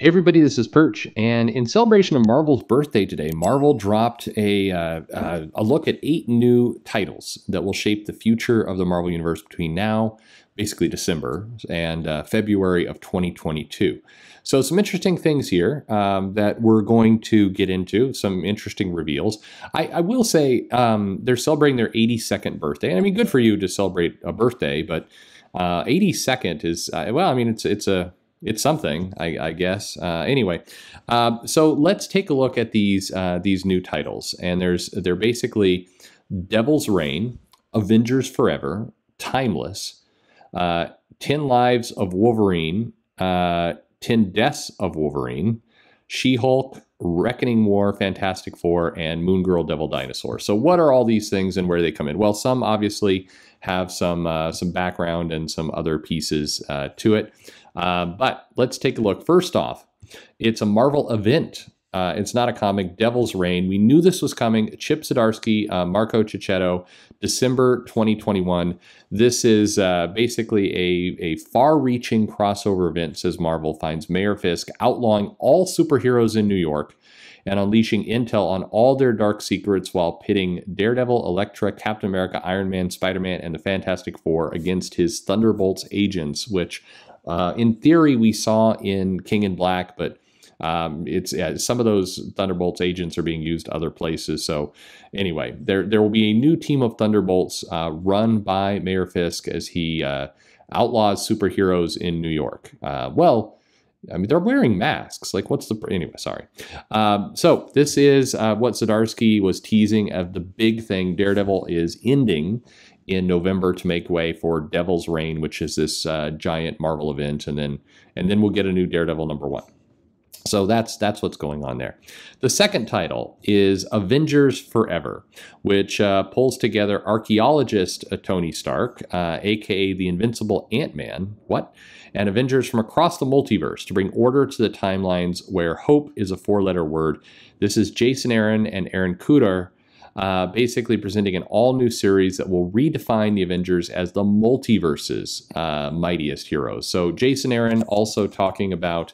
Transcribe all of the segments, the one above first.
Hey everybody, this is Perch, and in celebration of Marvel's birthday today, Marvel dropped a look at 8 new titles that will shape the future of the Marvel Universe between now, basically December, and February of 2022. So some interesting things here that we're going to get into, some interesting reveals. I will say they're celebrating their 82nd birthday, and I mean, good for you to celebrate a birthday, but 82nd is, well, I mean, it's something, I guess. Anyway, so let's take a look at these new titles. And they're basically Devil's Reign, Avengers Forever, Timeless, 10 Lives of Wolverine, 10 Deaths of Wolverine, She-Hulk, Reckoning War, Fantastic Four, and Moon Girl, Devil Dinosaur. So what are all these things and where they come in? Well, some obviously have some background and some other pieces to it. But let's take a look. First off, it's a Marvel event. It's not a comic. Devil's Reign. We knew this was coming. Chip Zdarsky, Marco Checchetto, December 2021. This is basically a far-reaching crossover event, says Marvel, finds Mayor Fisk outlawing all superheroes in New York and unleashing intel on all their dark secrets while pitting Daredevil, Elektra, Captain America, Iron Man, Spider-Man, and the Fantastic Four against his Thunderbolts agents, which... in theory, we saw in King in Black, but some of those Thunderbolts agents are being used other places. So anyway, there will be a new team of Thunderbolts run by Mayor Fisk as he outlaws superheroes in New York. Well, I mean, they're wearing masks. Like, what's the... Anyway, sorry. So this is what Zdarsky was teasing of the big thing. Daredevil is ending in November to make way for Devil's Reign, which is this giant Marvel event, and then we'll get a new Daredevil #1. So that's what's going on there. The second title is Avengers Forever, which pulls together archaeologist Tony Stark, aka the invincible Ant-Man, what? And Avengers from across the multiverse to bring order to the timelines where hope is a 4-letter word. This is Jason Aaron and Aaron Kuder, basically presenting an all-new series that will redefine the Avengers as the multiverse's mightiest heroes. So Jason Aaron also talking about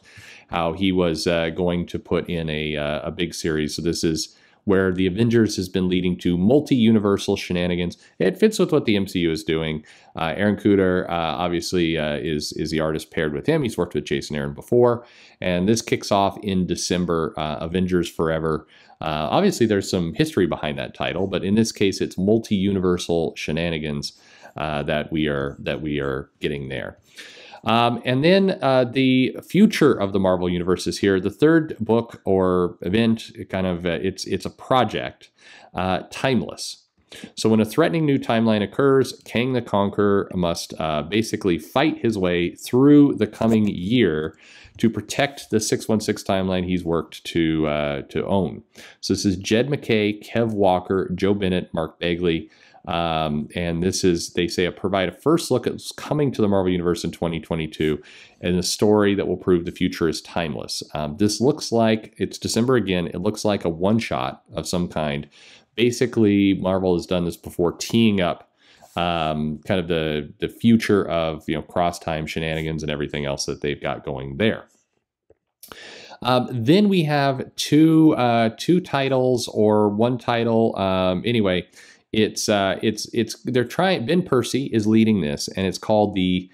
how he was going to put in a big series. So this is where the Avengers has been leading to multi-universal shenanigans. It fits with what the MCU is doing. Aaron Kuder, obviously, is the artist paired with him. He's worked with Jason Aaron before. And this kicks off in December, Avengers Forever. Obviously, there's some history behind that title, but in this case, it's multi-universal shenanigans that we are getting there. And then the future of the Marvel Universe is here. The third book or event, kind of, it's a project, Timeless. So when a threatening new timeline occurs, Kang the Conqueror must basically fight his way through the coming year to protect the 616 timeline he's worked to own. So this is Jed McKay, Kev Walker, Joe Bennett, Mark Bagley. And this is, they say, provide a first look at what's coming to the Marvel Universe in 2022 and a story that will prove the future is timeless. This looks like, it's December again, it looks like a one-shot of some kind. Basically, Marvel has done this before, teeing up kind of the future of, you know, cross-time shenanigans and everything else that they've got going there. Then we have two titles or one title. Anyway, it's they're trying. Ben Percy is leading this, and it's called the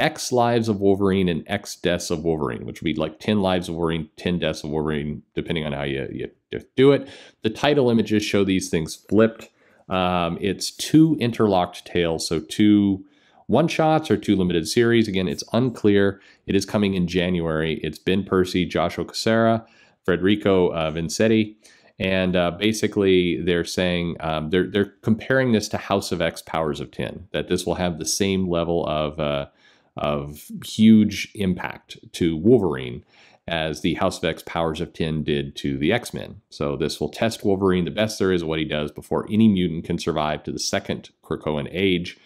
X Lives of Wolverine and X Deaths of Wolverine, which would be like 10 Lives of Wolverine, 10 Deaths of Wolverine, depending on how you do it. The title images show these things flipped. It's 2 interlocked tales, so 2 one-shots or 2 limited series. Again, it's unclear. It is coming in January. It's Ben Percy, Joshua Cassara, Federico Vincetti. And basically, they're saying they're comparing this to House of X Powers of 10, that this will have the same level of huge impact to Wolverine as the House of X Powers of 10 did to the X-Men. So this will test Wolverine the best there is of what he does before any mutant can survive to the second Krakoan age.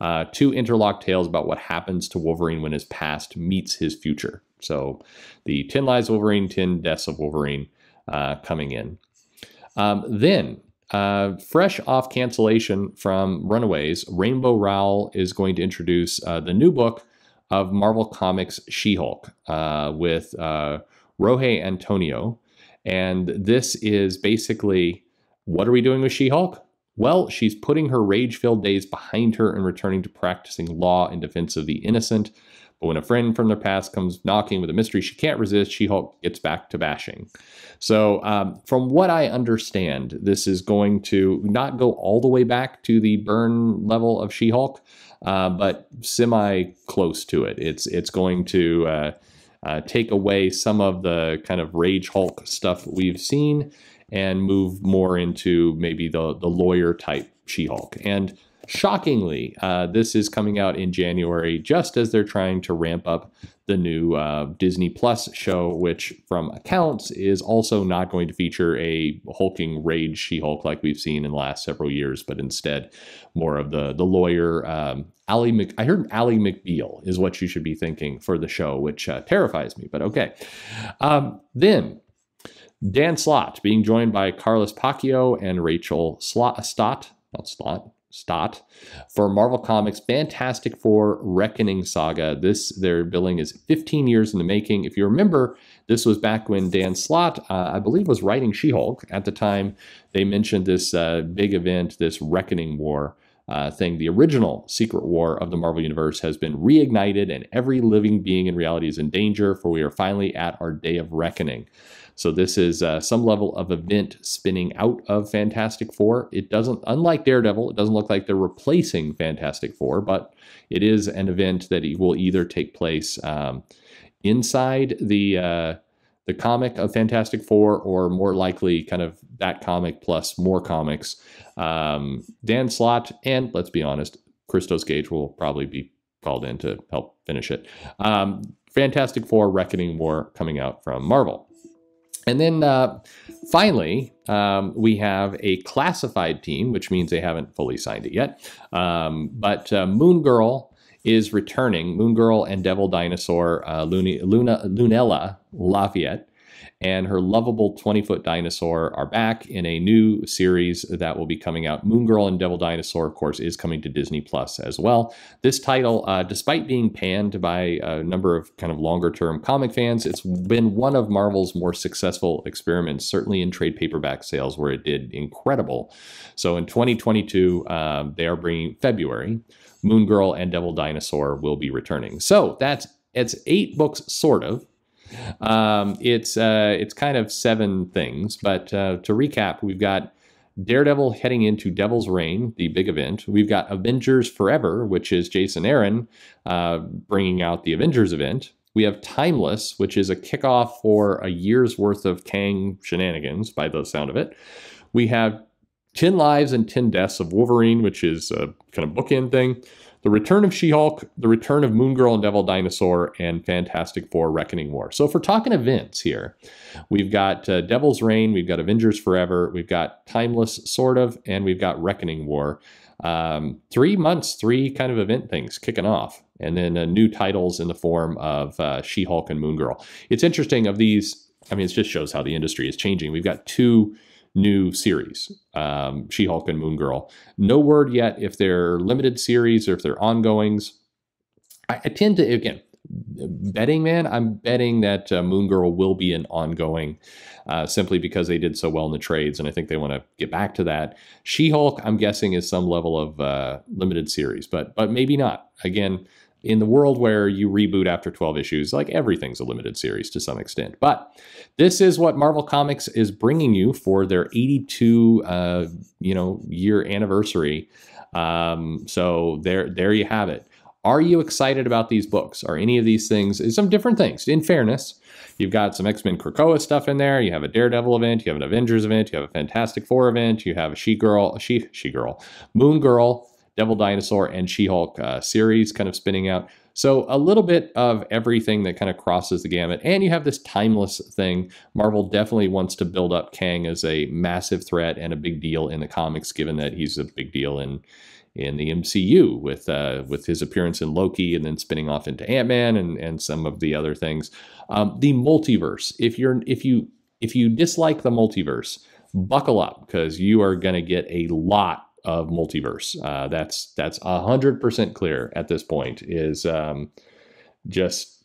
2 interlocked tales about what happens to Wolverine when his past meets his future. So the 10 Lives of Wolverine, 10 Deaths of Wolverine coming in. Then, fresh off cancellation from Runaways, Rainbow Rowell is going to introduce the new book of Marvel Comics She-Hulk with Rohe Antonio. And this is basically, what are we doing with She-Hulk? Well, she's putting her rage-filled days behind her and returning to practicing law in defense of the innocent. But when a friend from their past comes knocking with a mystery she can't resist, She-Hulk gets back to bashing. So from what I understand, this is going to not go all the way back to the burn level of She-Hulk, but semi-close to it. It's going to take away some of the kind of Rage Hulk stuff we've seen and move more into maybe the lawyer type She-Hulk. And shockingly, this is coming out in January, just as they're trying to ramp up the new Disney Plus show, which from accounts is also not going to feature a hulking rage She-Hulk like we've seen in the last several years, but instead more of the lawyer. I heard Ally McBeal is what you should be thinking for the show, which terrifies me, but okay. Then Dan Slott being joined by Carlos Pacchio and Rachel Stott for Marvel Comics Fantastic Four Reckoning Saga. Their billing is 15 years in the making. If you remember, this was back when Dan Slott, I believe, was writing She-Hulk. At the time, they mentioned this big event, this Reckoning War thing. The original secret war of the Marvel Universe has been reignited, and every living being in reality is in danger, for we are finally at our day of reckoning. So this is some level of event spinning out of Fantastic Four. It doesn't, unlike Daredevil, it doesn't look like they're replacing Fantastic Four, but it is an event that it will either take place inside the comic of Fantastic Four, or more likely kind of that comic plus more comics. Dan Slott, and let's be honest, Christos Gage will probably be called in to help finish it. Fantastic Four Reckoning War coming out from Marvel. And then finally, we have a classified team, which means they haven't fully signed it yet. But Moon Girl is returning. Moon Girl and Devil Dinosaur, Lunella Lafayette, and her lovable 20-foot dinosaur are back in a new series that will be coming out. Moon Girl and Devil Dinosaur, of course, is coming to Disney Plus as well. This title, despite being panned by a number of kind of longer-term comic fans, it's been one of Marvel's more successful experiments, certainly in trade paperback sales, where it did incredible. So in 2022, they are bringing February. Moon Girl and Devil Dinosaur will be returning. So it's 8 books, sort of. It's kind of 7 things, but to recap, we've got Daredevil heading into Devil's Reign, the big event. We've got Avengers Forever, which is Jason Aaron bringing out the Avengers event. We have Timeless, which is a kickoff for a year's worth of Kang shenanigans, by the sound of it. We have 10 Lives and 10 Deaths of Wolverine, which is a kind of bookend thing. The Return of She-Hulk, The Return of Moon Girl and Devil Dinosaur, and Fantastic Four Reckoning War. So if we're talking events here, we've got Devil's Reign, we've got Avengers Forever, we've got Timeless, sort of, and we've got Reckoning War. 3 months, 3 kind of event things kicking off, and then new titles in the form of She-Hulk and Moon Girl. It's interesting of these, I mean, it just shows how the industry is changing. We've got 2 new series, She-Hulk and Moon Girl. No word yet if they're limited series or if they're ongoings. I tend to, again, I'm betting that Moon Girl will be an ongoing, simply because they did so well in the trades, and I think they want to get back to that. She-Hulk, I'm guessing, is some level of limited series, but maybe not. Again, in the world where you reboot after 12 issues, like everything's a limited series to some extent. But this is what Marvel Comics is bringing you for their 82, year anniversary. So there you have it. Are you excited about these books? Are any of these things? Some different things. In fairness, you've got some X-Men Krakoa stuff in there. You have a Daredevil event. You have an Avengers event. You have a Fantastic Four event. You have a Moon Girl, Devil Dinosaur, and She-Hulk series kind of spinning out. So a little bit of everything that kind of crosses the gamut. And you have this Timeless thing. Marvel definitely wants to build up Kang as a massive threat and a big deal in the comics, given that he's a big deal in the MCU with his appearance in Loki and then spinning off into Ant-Man and some of the other things. The multiverse. If you dislike the multiverse, buckle up, because you are going to get a lot of multiverse. That's 100% clear at this point. Is just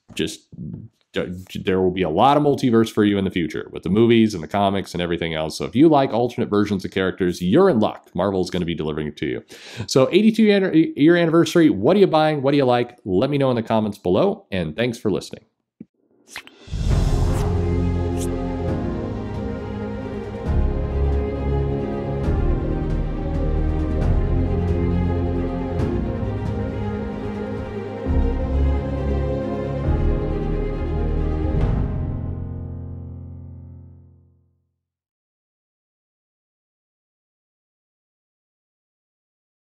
there will be a lot of multiverse for you in the future with the movies and the comics and everything else. So if you like alternate versions of characters, you're in luck. Marvel is going to be delivering it to you. So 82-year anniversary, what are you buying? What do you like? Let me know in the comments below, and thanks for listening.